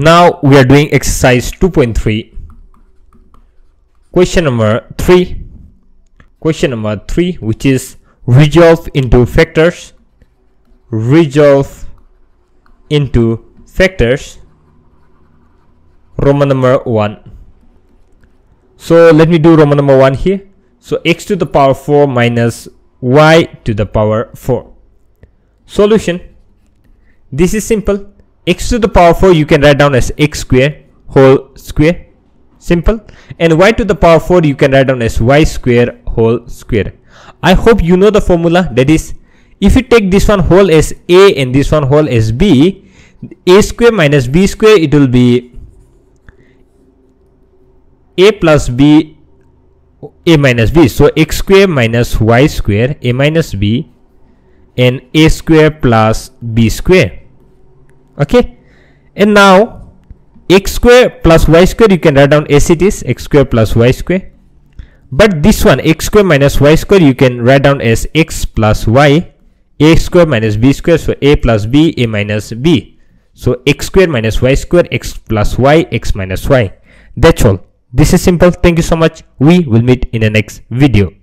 Now we are doing exercise 2.3. Question number 3, which is resolve into factors. Roman number 1. So let me do Roman number 1 here. So x to the power 4 minus y to the power 4. Solution. This is simple. X to the power 4 you can write down as x square whole square. Simple. And y to the power 4 you can write down as y square whole square. I hope you know the formula. That is, if you take this one whole as a and this one whole as b, a square minus b square, it will be a plus b, a minus b. So x square minus y square, a minus b, and a square plus b square. Okay, and now x square plus y square you can write down as it is, x square plus y square. But this one x square minus y square you can write down as x plus y, a square minus b square, so a plus b, a minus b. So x square minus y square, x plus y, x minus y. That's all. This is simple. Thank you so much. We will meet in the next video.